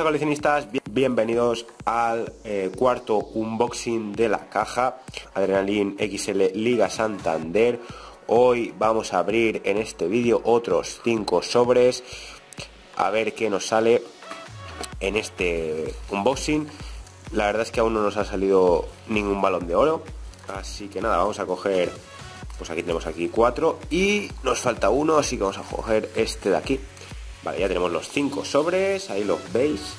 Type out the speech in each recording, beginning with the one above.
Hola coleccionistas, bienvenidos al cuarto unboxing de la caja Adrenalin XL Liga Santander. Hoy vamos a abrir en este vídeo otros 5 sobres, a ver qué nos sale en este unboxing. La verdad es que aún no nos ha salido ningún balón de oro, así que nada, vamos a coger, pues aquí tenemos 4 y nos falta uno, así que vamos a coger este de aquí. Vale, ya tenemos los 5 sobres, ahí los veis.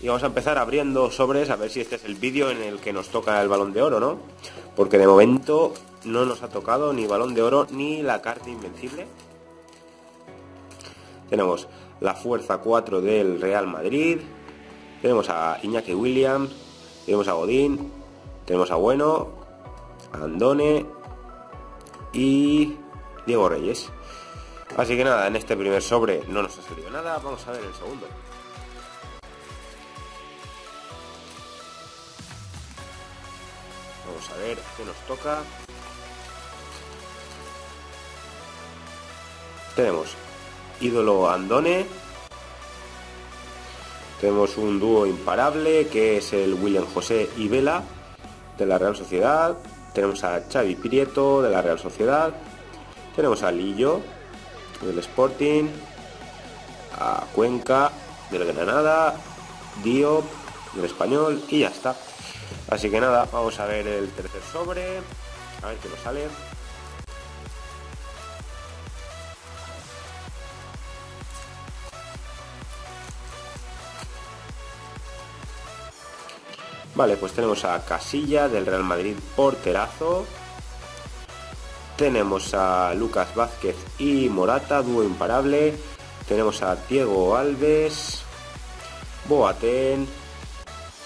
Y vamos a empezar abriendo sobres, a ver si este es el vídeo en el que nos toca el balón de oro, ¿no? Porque de momento no nos ha tocado ni balón de oro ni la carta invencible. Tenemos la Fuerza 4 del Real Madrid, tenemos a Iñaki Williams, tenemos a Godín, tenemos a Bueno, a Andone y Diego Reyes. Así que nada, en este primer sobre no nos ha salido nada, vamos a ver el segundo. Vamos a ver qué nos toca. Tenemos ídolo Andone. Tenemos un dúo imparable que es el William José y Vela de la Real Sociedad. Tenemos a Xavi Pirieto de la Real Sociedad. Tenemos a Lillo del Sporting, a Cuenca del Granada, Diop del Español y ya está. Así que nada, vamos a ver el tercer sobre, a ver qué nos sale. Vale, pues tenemos a Casilla del Real Madrid, porterazo. Tenemos a Lucas Vázquez y Morata, dúo imparable. Tenemos a Diego Alves, Boateng,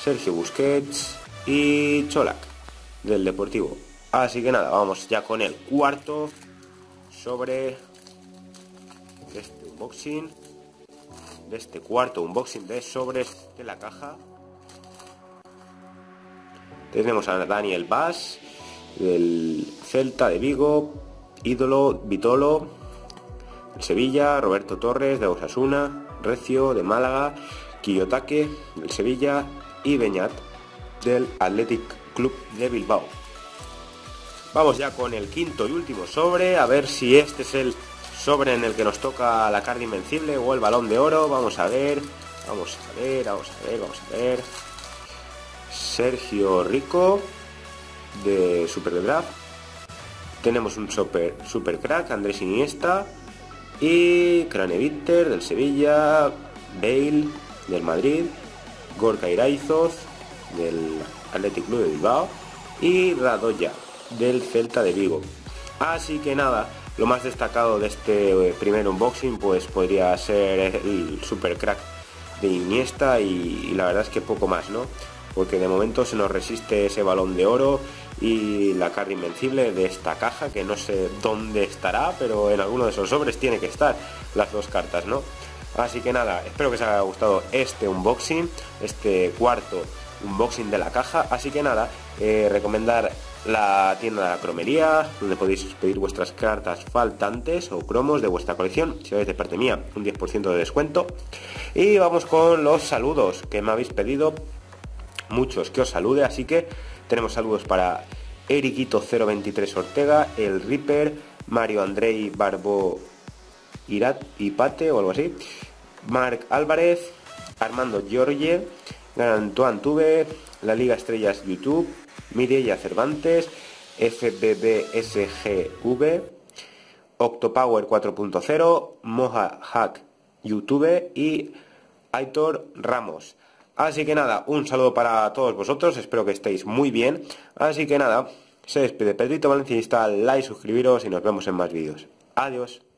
Sergio Busquets y Cholac del Deportivo. Así que nada, vamos ya con el cuarto sobre este unboxing, de este cuarto unboxing de sobres de la caja. Tenemos a Daniel Bass del Celta de Vigo, ídolo Vitolo, Sevilla, Roberto Torres de Osasuna, Recio de Málaga, Quillotaque del Sevilla y Beñat del Athletic Club de Bilbao. Vamos ya con el quinto y último sobre, a ver si este es el sobre en el que nos toca la carta invencible o el balón de oro. Vamos a ver, vamos a ver, vamos a ver, vamos a ver. Sergio Rico de Super Draft. Tenemos un super crack, Andrés Iniesta y Craneviter del Sevilla, Bale del Madrid, Gorka Iraizoz del Athletic Club de Bilbao y Radoya del Celta de Vigo. Así que nada, lo más destacado de este primer unboxing pues podría ser el super crack de Iniesta y la verdad es que poco más, ¿no? Porque de momento se nos resiste ese balón de oro y la carta invencible de esta caja, que no sé dónde estará, pero en alguno de esos sobres tiene que estar las dos cartas, ¿no? Así que nada, espero que os haya gustado este unboxing, este cuarto unboxing de la caja. Así que nada, recomendar la tienda de la cromería, donde podéis pedir vuestras cartas faltantes o cromos de vuestra colección. Si vais de parte mía, un 10% de descuento. Y vamos con los saludos que me habéis pedido. Muchos que os salude, así que tenemos saludos para Eriquito 023 Ortega, el Reaper, Mario Andrei Barbo Irat y Pate o algo así, Marc Álvarez, Armando Giorgie, Antoine Tube, La Liga Estrellas YouTube, Mireia Cervantes, FBBSGV, Octopower 4.0, Moja Hack YouTube y Aitor Ramos. Así que nada, un saludo para todos vosotros, espero que estéis muy bien. Así que nada, se despide Pedrito Valencianista, like, suscribiros y nos vemos en más vídeos. Adiós.